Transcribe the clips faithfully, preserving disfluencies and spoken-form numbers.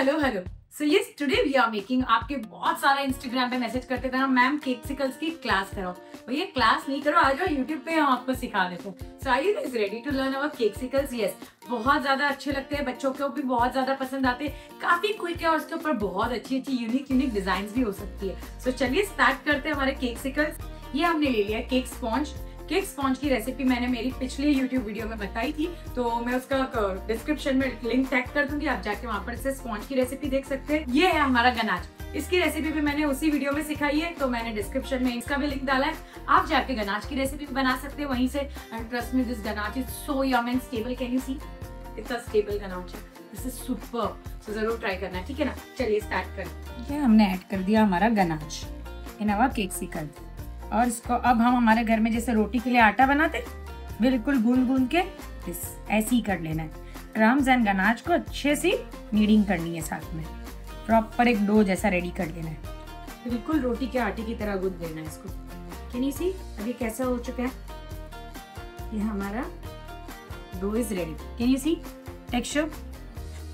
Hello hello so yes today we are making आपके बहुत सारा इंस्टाग्राम पे मैसेज करते थे ना मैम केक सिकल्स की क्लास कराओ, भैया क्लास नहीं करो आ जाओ यूट्यूब पे हम आपको सिखा देते हैं। So are you guys ready to learn about cakesicles? Yes, बहुत ज्यादा अच्छे लगते हैं, बच्चों को भी बहुत ज्यादा पसंद आते हैं, काफी क्विक है और उसके ऊपर बहुत अच्छी अच्छी यूनिक यूनिक डिजाइन भी हो सकती है। सो so, चलिए स्टार्ट करते हैं हमारे केक सिकल्स। ये हमने ले लिया केक स्पॉन्ज। केक स्पॉन्ज की रेसिपी मैंने मेरी पिछली YouTube वीडियो में बताई थी, तो मैं उसका डिस्क्रिप्शन में लिंक टैग कर दूंगी, आप जाके वहाँ पर इससे स्पॉन्ज की रेसिपी देख सकते हैं। ये है हमारा गनाच, इसकी रेसिपी भी मैंने उसी वीडियो में सिखाई है, तो मैंने डिस्क्रिप्शन में इसका भी लिंक डाला है, आप जाके गनाच की रेसिपी बना सकते हैं वहीं से। And trust me, this ganache is so yum and stable, can you see it's a stable ganache, this is superb, so जरूर ट्राई करना, ठीक है ना। चलिए स्टार्ट करें। ये हमने ऐड कर दिया हमारा ganache in our cakesicles और इसको अब हम हमारे घर में जैसे रोटी के लिए आटा बनाते बिल्कुल गूंद गूंद के इस ऐसे ही कर लेना है। क्रम्स एंड गनाच को अच्छे से नीडिंग करनी है, साथ में प्रॉपर एक डो जैसा रेडी कर लेना है, बिल्कुल रोटी के आटे की तरह गूंद लेना है इसको। कैन यू सी अभी कैसा हो चुका है? ये हमारा dough is ready. Can you see texture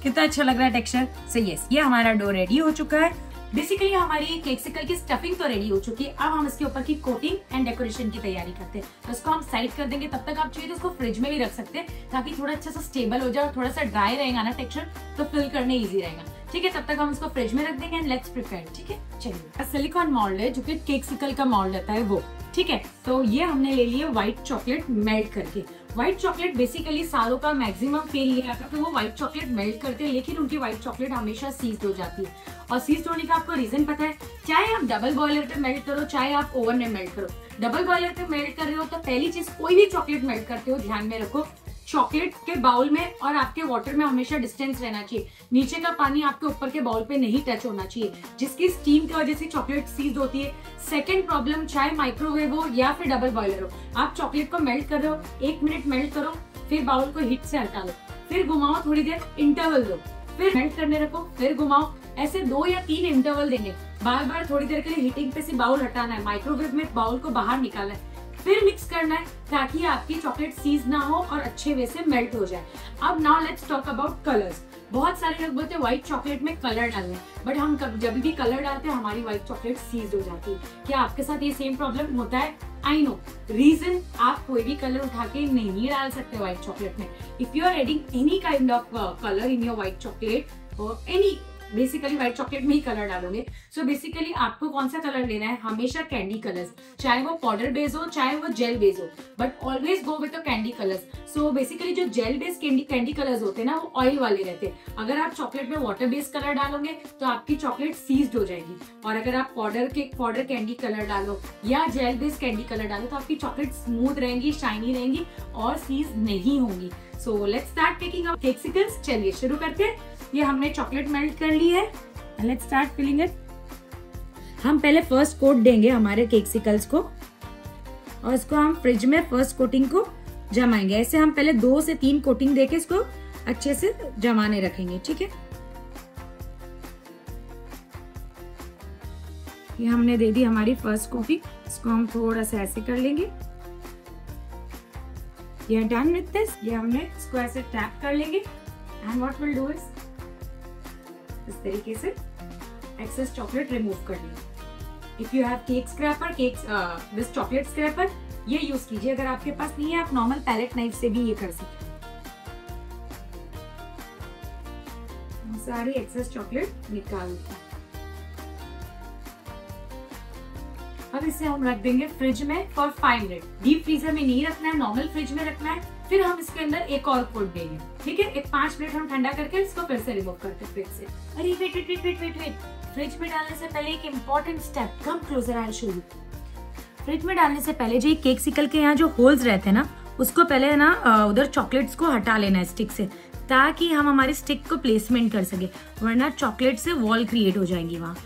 कितना अच्छा लग रहा है? टेक्सचर सही है। ये हमारा डो रेडी हो चुका है। बेसिकली हमारी केक सिकल की स्टफिंग तो रेडी हो चुकी है, अब हम इसके ऊपर की कोटिंग एंड डेकोरेशन की तैयारी करते हैं। तो इसको हम साइड कर देंगे, तब तक आप चाहिए तो इसको फ्रिज में भी रख सकते हैं ताकि थोड़ा अच्छा सा स्टेबल हो जाए और थोड़ा सा ड्राई रहेगा ना टेक्सचर, तो फिल करने इजी रहेगा, ठीक है। तब तक हम इसको फ्रिज में रख देंगे एंड लेट्स प्रिपेयर, ठीक है। चलिए, सिलिकॉन मोल्ड है जो कि केक सिकल का मोल्ड रहता है वो, ठीक है। तो ये हमने ले लिया व्हाइट चॉकलेट मेल्ट करके। व्हाइट चॉकलेट बेसिकली सारों का मैक्सिमम फेल ये आता है कि वो व्हाइट चॉकलेट मेल्ट करते हैं, लेकिन उनकी व्हाइट चॉकलेट हमेशा सीज्ड हो जाती है। और सीज्ड होने का आपको रीजन पता है, चाहे आप डबल बॉयलर पे मेल्ट करो चाहे आप ओवन में मेल्ट करो। डबल बॉयलर पे मेल्ट कर रहे हो तो पहली चीज कोई भी चॉकलेट मेल्ट करते हो ध्यान में रखो, चॉकलेट के बाउल में और आपके वाटर में हमेशा डिस्टेंस रहना चाहिए, नीचे का पानी आपके ऊपर के बाउल पे नहीं टच होना चाहिए, जिसकी स्टीम की वजह से चॉकलेट सीज होती है। सेकंड प्रॉब्लम, चाहे माइक्रोवेव हो या फिर डबल बॉयलर हो, आप चॉकलेट को मेल्ट कर रहे हो, एक मिनट मेल्ट करो, फिर बाउल को हीट से हटा दो, फिर घुमाओ, थोड़ी देर इंटरवल दो, फिर मेल्ट करने रखो, फिर घुमाओ, ऐसे दो या तीन इंटरवल देंगे। बार बार थोड़ी देर के लिए हीटिंग पे से बाउल हटाना है, माइक्रोवेव में बाउल को बाहर निकालना है, फिर मिक्स करना है ताकि आपकी चॉकलेट सीज ना हो और अच्छे वे से मेल्ट हो जाए। अब now let's talk about colours. बहुत सारे लोग बोलते हैं व्हाइट चॉकलेट में कलर डालना है, बट हम जब भी कलर डालते हैं हमारी व्हाइट चॉकलेट सीज हो जाती है। क्या आपके साथ ये सेम प्रॉब्लम होता है? आई नो, रीजन आप कोई भी कलर उठा के नहीं डाल सकते व्हाइट चॉकलेट में। If you are adding any kind of colour in your white chocolate और एनी बेसिकली व्हाइट चॉकलेट में ही कलर डालोगे, सो बेसिकली आपको कौन सा कलर लेना है? हमेशा कैंडी कलर्स, चाहे वो पाउडर बेस हो चाहे वो जेल बेस हो, but always go with the candy colours. So basically जो gel base candy candy colours होते हैं ना वो ऑयल वाले रहते हैं। अगर आप चॉकलेट में वाटर बेस्ड कलर डालोगे तो आपकी चॉकलेट सीज्ड हो जाएगी, और अगर आप पाउडर के पाउडर कैंडी कलर डालो या जेल बेस्ड कैंडी कलर डालो तो आपकी चॉकलेट स्मूथ रहेंगी, शाइनी रहेंगी और सीज नहीं होंगी। So let's start making our cakesicles. चलिए शुरू करते हैं। ये हमने चॉकलेट मेल्ट कर ली है, लेट्स स्टार्ट फिलिंग इट। हम पहले फर्स्ट कोट देंगे हमारे केक सिकल्स को और इसको हम फ्रिज में फर्स्ट कोटिंग को जमाएंगे। ऐसे हम पहले दो से तीन कोटिंग देके इसको अच्छे से जमाने रखेंगे, ठीक है। ये हमने दे दी हमारी फर्स्ट कोटिंग, इसको हम थोड़ा सा ऐसे कर लेंगे। ये डन विद दिस। ये हमने इसको ऐसे टैप कर लेंगे and what will do is इस तरीके से एक्सेस चॉकलेट रिमूव कर लें। If you have cake scraper, cake this chocolate scraper ये यूज कीजिए। अगर आपके पास नहीं है आप नॉर्मल पैलेट नाइफ से भी ये कर सकते हैं। सारी एक्सेस चॉकलेट निकाल लेते हैं। अब इसे हम रख देंगे फ्रिज में for five minute. Deep freezer में नहीं रखना है, नॉर्मल फ्रिज में रखना है। फिर हम इसके अंदर एक और कोट देंगे, ठीक है। एक पांच मिनट हम ठंडा करके इसको फिर से रिमूव करते हैं फ्रिज से। अरे wait wait wait wait wait wait, fridge में डालने से पहले एक important step, come closer I show you. Fridge में डालने से पहले जो केक सिकल के यहाँ जो होल्स रहते हैं ना उसको पहले ना उधर चॉकलेट्स को हटा लेना है स्टिक से, ताकि हम हमारे स्टिक को प्लेसमेंट कर सके, वरना चॉकलेट से वॉल क्रिएट हो जाएंगी वहाँ,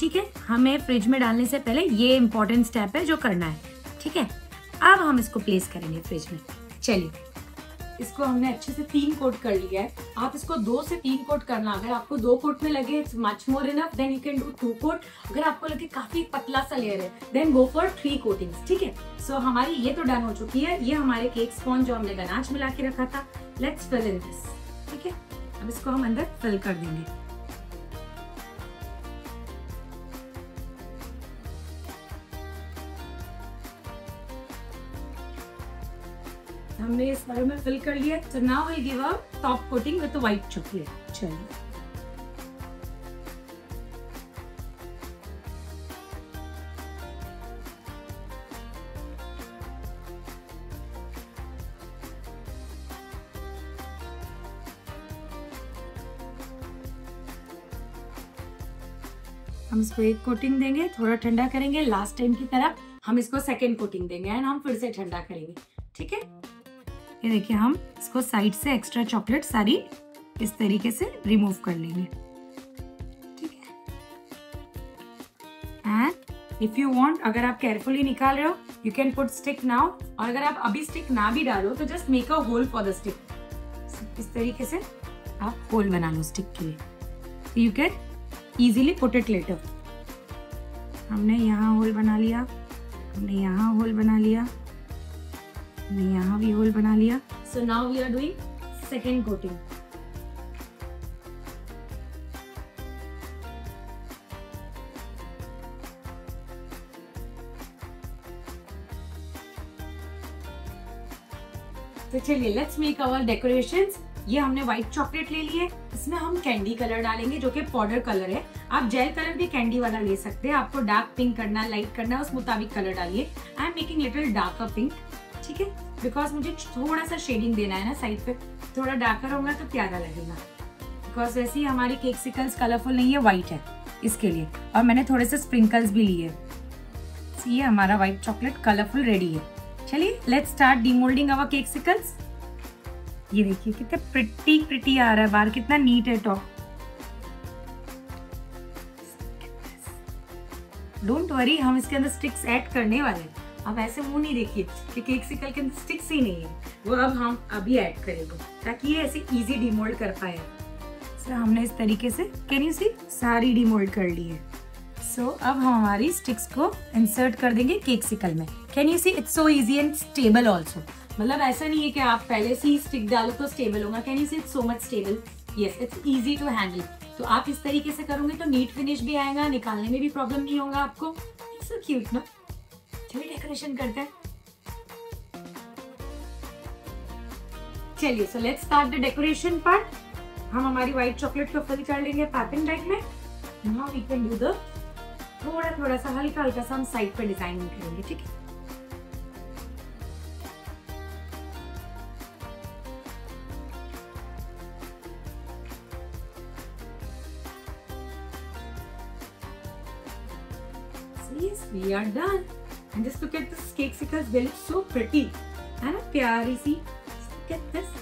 ठीक है। हमें फ्रिज में डालने से पहले ये इम्पोर्टेंट स्टेप है जो करना है, ठीक है। अब हम इसको प्लेस करेंगे फ्रिज में। चलिए, इसको हमने अच्छे से तीन कोट कर लिया है, आप इसको दो से तीन कोट करना। अगर आपको दो कोट में लगे it's much more enough, then you can do two coat. अगर आपको लगे काफी पतला सा लेयर है then go for three coatings, ठीक है। सो हमारी ये तो डन हो चुकी है। ये हमारे केक स्पॉन्ज जो हमने गनाच मिला के रखा था, लेट्स फिल इन दिस, ठीक है। अब इसको हम अंदर फिल कर देंगे। हमने इस बारे में फिल कर लिया। So now will give a top coating with white chocolate. चलिए हम इसको एक कोटिंग देंगे, थोड़ा ठंडा करेंगे। लास्ट टाइम की तरह हम इसको सेकेंड कोटिंग देंगे एंड हम फिर से ठंडा करेंगे। ठीक है, ये देखिए हम इसको साइड से एक्स्ट्रा चॉकलेट सारी इस तरीके से रिमूव कर लेंगे। ठीक है, एंड इफ यू वांट, अगर आप केयरफुली निकाल रहे हो you can put stick now, और अगर आप अभी स्टिक ना भी डालो तो just make a hole for the stick. इस तरीके से आप होल बना लो स्टिक के लिए, you can Easily put it later। हमने यहाँ होल बना लिया, हमने यहाँ होल बना लिया, हमने यहाँ भी होल बना लिया। So now we are doing second coating। तो चलिए let's make our decorations। ये हमने व्हाइट चॉकलेट ले लिए, इसमें हम कैंडी कलर डालेंगे जो कि पाउडर कलर है। आप जेल कलर भी कैंडी वाला ले सकते हैं। आपको डार्क पिंक करना, लाइट करना, उस मुताबिक कलर डालिए। I am making little darker pink. ठीक है, बिकॉज मुझे थोड़ा सा शेडिंग देना है ना साइड पे, थोड़ा डार्कर होगा तो प्यारा लगेगा। बिकॉज वैसे ही हमारी केक सिकल्स कलरफुल नहीं है, व्हाइट है इसके लिए। और मैंने थोड़े से स्प्रिंकल्स भी लिए। ये हमारा व्हाइट चॉकलेट कलरफुल रेडी है। चलिए let's start demoulding our cakesicles. ये देखिए कितना प्रिटी प्रिटी आ रहा है बाहर, कितना नीट है टॉप। डोंट वरी, हम इसके अंदर स्टिक्स ऐड करने वाले हैं। अब ऐसे मुंह नहीं देखिए कि केक सिकल के अंदर स्टिक्स ही नहीं है, वो अब हम अभी ऐड करेंगे ताकि ये ऐसे इजी डीमोल्ड कर पाए। सो हमने इस तरीके से, कैन यू सी, सारी डीमोल्ड कर ली है। सो अब हम हमारी स्टिक्स को इंसर्ट कर देंगे केक सिकल में। Can you see, it's so easy and stable also. मतलब ऐसा नहीं है कि आप पहले से ही स्टिक डालो तो स्टेबल होगा। Can you see, it's so much stable. Yes, it's easy to handle. तो आप इस तरीके से करोगे तो नीट फिनिश भी आएगा, निकालने में भी प्रॉब्लम नहीं होगा आपको। इट्स सो क्यूट ना। चलिए डेकोरेशन करते हैं। चलिए so let's start the decoration part. हम हमारी व्हाइट चॉकलेट को फिल कर लेंगे पैपिंग बैग में। Now we can do the थोड़ा थोड़ा सा हल्का हल्का सा हम साइड पर डिजाइन करेंगे। ठीक है, we are done and just look at this cake sickles, they look so pretty and a pyari see, just look at this।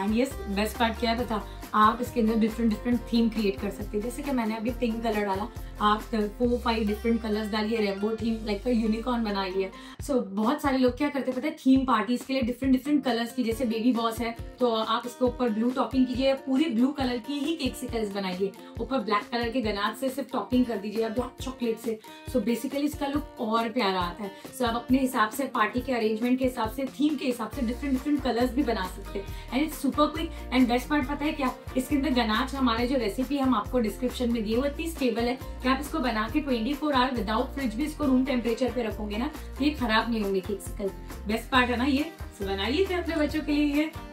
and yes, best part क्या है पता, आप इसके अंदर different different theme create कर सकते हैं। जैसे कि मैंने अभी pink color डाला, आप four five different colors डालिए, rainbow theme like a unicorn बनाइए। so बहुत सारे लोग क्या करते हैं पता है, theme parties के लिए different different colors की, जैसे baby boss है तो आप इसके ऊपर blue topping कीजिए, पूरी blue color की ही cake sickles बनाइए, ऊपर black color के गनाज से सिर्फ topping कर दीजिए या black chocolate से। so basically इसका look और प्यारा आता है। so आप अपने हिसाब से party के arrangement के हिसाब से, theme के हिसाब से different different colors भी बना सकते हैं। and it's super quick and best part पता है क्या, इसके अंदर गनाज हमारे जो रेसिपी हम आपको डिस्क्रिप्शन में दिए, वो इतनी स्टेबल है कि आप इसको बना के twenty four hour without fridge भी इसको रूम टेम्परेचर पे रखोगे ना, ये खराब नहीं होंगे केक सिकल। बेस्ट पार्ट है ना ये। सो बनाइए अपने बच्चों के लिए।